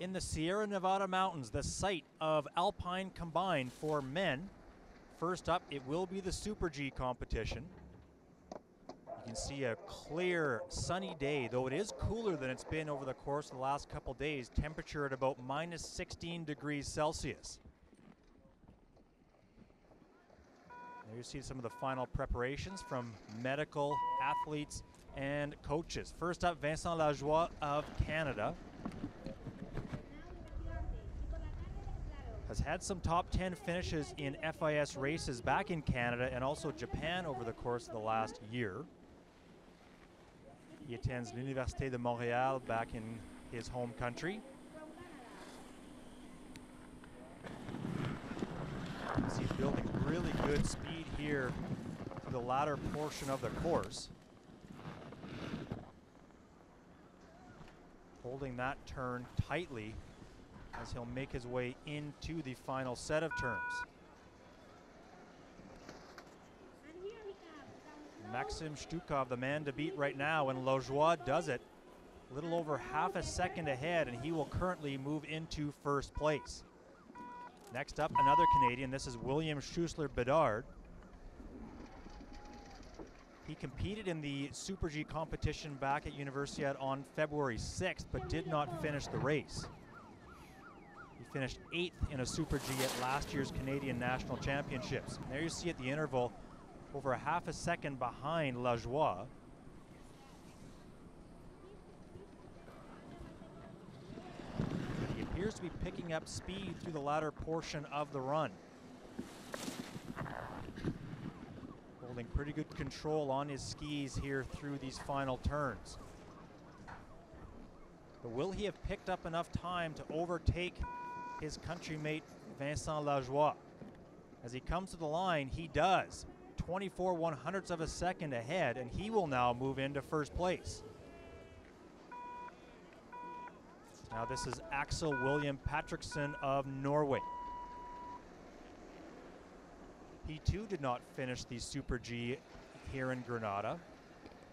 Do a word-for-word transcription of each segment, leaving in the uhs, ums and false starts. in the Sierra Nevada mountains, the site of Alpine Combined for men. First up, it will be the Super G competition. You can see a clear, sunny day, though it is cooler than it's been over the course of the last couple days. Temperature at about minus sixteen degrees Celsius. There you see some of the final preparations from medical athletes and coaches. First up, Vincent Lajoie of Canada has had some top ten finishes in F I S races back in Canada and also Japan over the course of the last year. He attends L'Université de Montréal back in his home country. He's building really good speed here for the latter portion of the course. Holding that turn tightly as he'll make his way into the final set of turns. Maxim Stukov, the man to beat right now, and Lajoie does it. A little over half a second ahead, and he will currently move into first place. Next up, another Canadian. This is William Schüssler-Bédard. He competed in the Super G competition back at Universiade on February sixth, but did not finish the race. He finished eighth in a Super G at last year's Canadian National Championships. And there you see at the interval, over a half a second behind Lajoie. But he appears to be picking up speed through the latter portion of the run. Holding pretty good control on his skis here through these final turns. But will he have picked up enough time to overtake his countrymate Vincent Lajoie? As he comes to the line, he does. twenty-four one-hundredths of a second ahead, and he will now move into first place. Now this is Axel William Patrixson of Norway. He too did not finish the Super G here in Granada,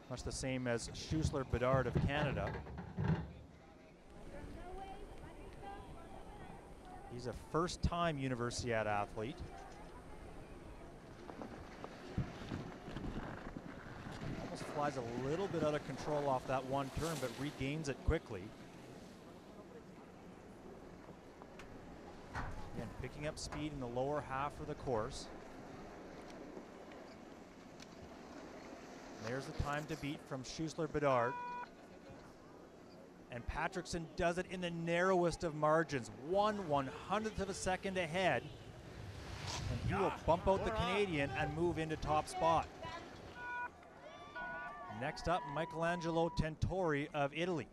much the same as Schüssler-Bédard of Canada. He's a first-time Universiade athlete. Almost flies a little bit out of control off that one turn, but regains it quickly. Again, picking up speed in the lower half of the course. And there's the time to beat from Schüssler-Bédard. And Patrixson does it in the narrowest of margins, one one-hundredth of a second ahead. And he will bump out the Canadian and move into top spot. Next up, Michelangelo Tentori of Italy.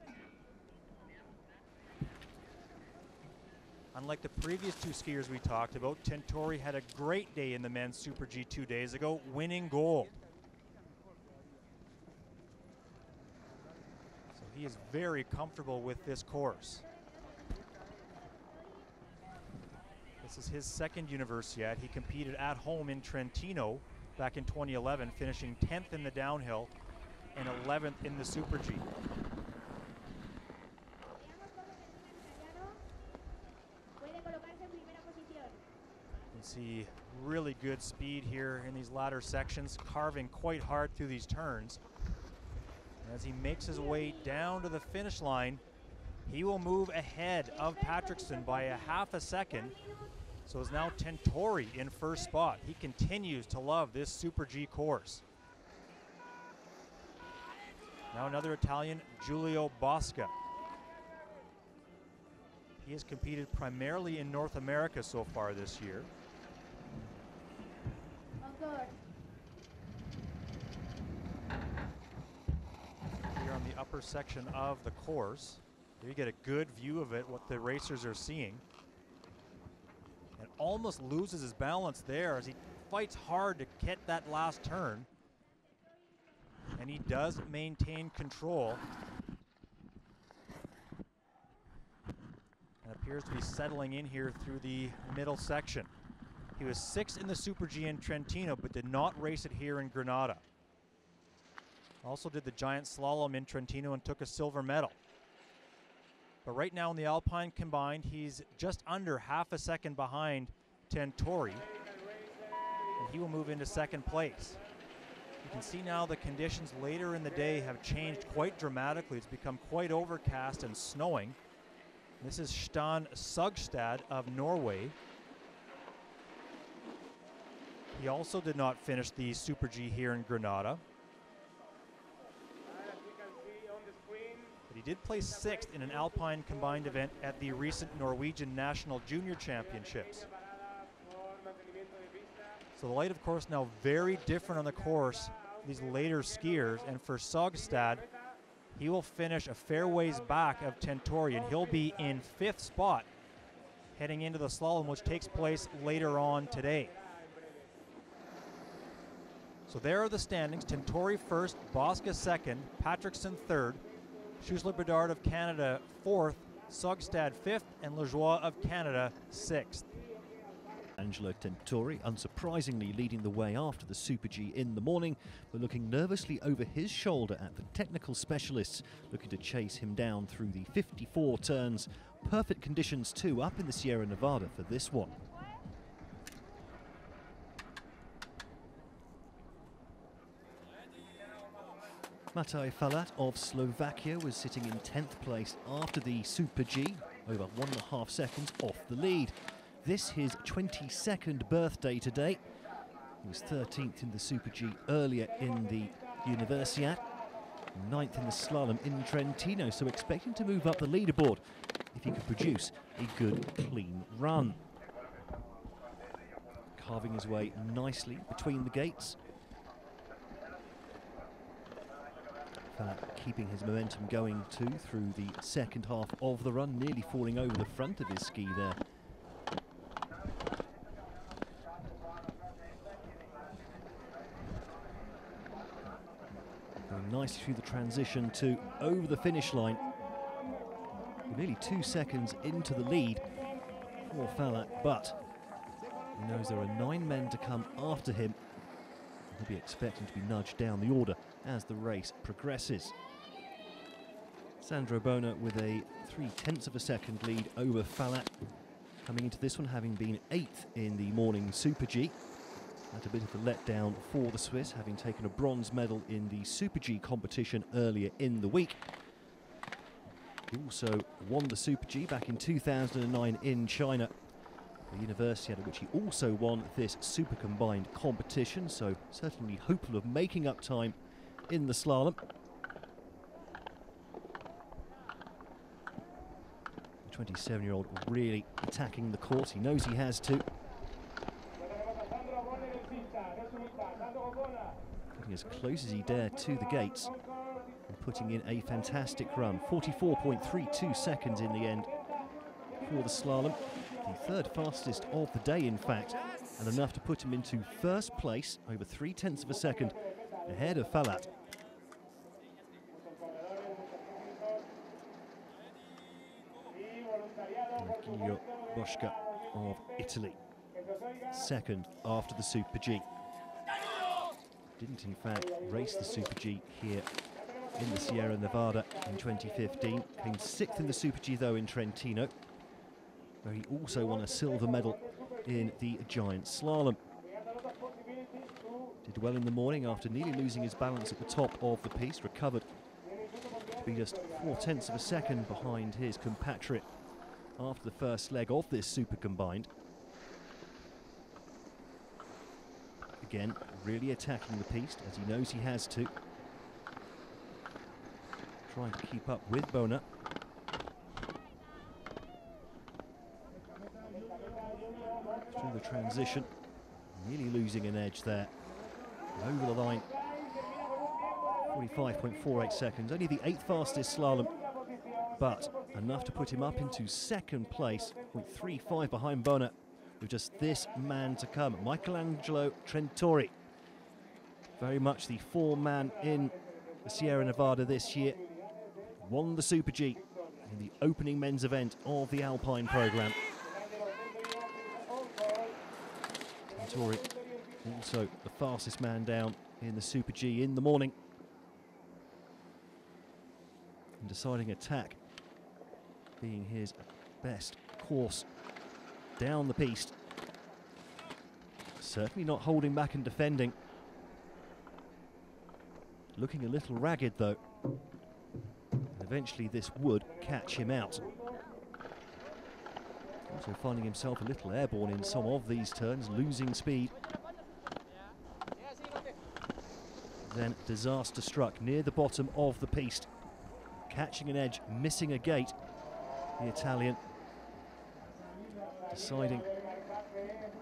Unlike the previous two skiers we talked about, Tentori had a great day in the men's Super G two days ago, winning gold. He is very comfortable with this course. This is his second Universiade. He competed at home in Trentino back in twenty eleven, finishing tenth in the downhill and eleventh in the Super G. You can see really good speed here in these latter sections, carving quite hard through these turns. As he makes his way down to the finish line, he will move ahead of Patrixson by a half a second. So it's now Tentori in first spot. He continues to love this Super G course. Now another Italian, Giulio Bosca. He has competed primarily in North America so far this year. Upper section of the course. There you get a good view of it, what the racers are seeing. And almost loses his balance there as he fights hard to get that last turn. And he does maintain control. And appears to be settling in here through the middle section. He was sixth in the Super G in Trentino, but did not race it here in Granada. Also did the giant slalom in Trentino and took a silver medal. But right now in the Alpine combined, he's just under half a second behind Tentori. And he will move into second place. You can see now the conditions later in the day have changed quite dramatically. It's become quite overcast and snowing. This is Ståle Sundstad of Norway. He also did not finish the Super G here in Granada. But he did place sixth in an Alpine combined event at the recent Norwegian National Junior Championships. So the light, of course, now very different on the course, these later skiers. And for Sundstad, he will finish a fair ways back of Tentori, and he'll be in fifth spot heading into the slalom, which takes place later on today. So there are the standings. Tentori first, Bosca second, Patrixson third, Schüssler-Bédard of Canada fourth, Sundstad fifth, and Lajoie of Canada sixth. Angelo Tentori, unsurprisingly, leading the way after the Super G in the morning, but looking nervously over his shoulder at the technical specialists, looking to chase him down through the fifty-four turns. Perfect conditions, too, up in the Sierra Nevada for this one. Matej Falat of Slovakia was sitting in tenth place after the Super G, over one and a half seconds off the lead. This his twenty-second birthday today. He was thirteenth in the Super G earlier in the Universiade, ninth in the slalom in Trentino, so expecting to move up the leaderboard if he could produce a good, clean run. Carving his way nicely between the gates. Uh, keeping his momentum going too through the second half of the run, nearly falling over the front of his ski there. Nice through the transition to over the finish line. Nearly two seconds into the lead for Falat, but he knows there are nine men to come after him. He'll be expecting to be nudged down the order as the race progresses. Sandro Boner with a three-tenths of a second lead over Falat, coming into this one having been eighth in the morning Super G. That's a bit of a letdown for the Swiss, having taken a bronze medal in the Super G competition earlier in the week. He also won the Super G back in two thousand nine in China, the Universiade, at which he also won this super combined competition, so certainly hopeful of making up time in the slalom. The twenty-seven-year-old really attacking the course. He knows he has to. Getting as close as he dared to the gates and putting in a fantastic run. forty-four point three two seconds in the end for the slalom. The third fastest of the day, in fact, and enough to put him into first place, over three-tenths of a second, ahead of Falat. Giulio Bosca of Italy, second after the Super G. Didn't, in fact, race the Super G here in the Sierra Nevada in twenty fifteen. Came sixth in the Super G, though, in Trentino, where he also won a silver medal in the giant slalom. Did well in the morning after nearly losing his balance at the top of the piece, recovered to be just four-tenths of a second behind his compatriot after the first leg of this super combined. Again, really attacking the piece as he knows he has to. Trying to keep up with Boner. Through the transition, nearly losing an edge there. And over the line, forty-five point four eight seconds, only the eighth fastest slalom, but enough to put him up into second place, point three five behind Boner, with just this man to come, Michelangelo Tentori. Very much the four-man in the Sierra Nevada this year. Won the Super G in the opening men's event of the Alpine program. Tentori also the fastest man down in the Super G in the morning. And deciding attack being his best course down the piste. Certainly not holding back and defending. Looking a little ragged though. And eventually this would catch him out. Also finding himself a little airborne in some of these turns, losing speed. Then disaster struck near the bottom of the piste. Catching an edge, missing a gate. The Italian deciding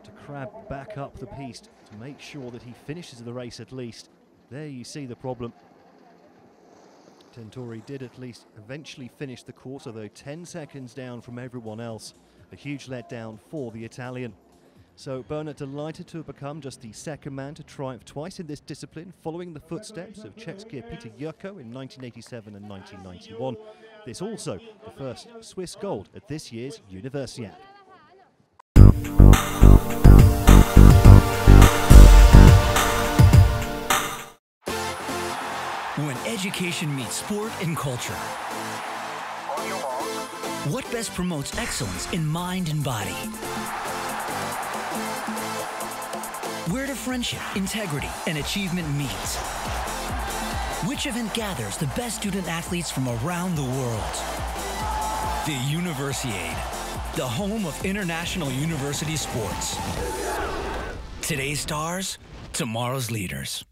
to crab back up the piste to make sure that he finishes the race at least. There you see the problem. Tentori did at least eventually finish the course, although ten seconds down from everyone else. A huge letdown for the Italian. So Boner delighted to have become just the second man to triumph twice in this discipline, following the footsteps of Czech skier Peter Jurko in nineteen eighty-seven and nineteen ninety-one. This also the first Swiss gold at this year's Universiade. When education meets sport and culture, what best promotes excellence in mind and body? Where do friendship, integrity, and achievement meet? Which event gathers the best student-athletes from around the world? The Universiade, the home of international university sports. Today's stars, tomorrow's leaders.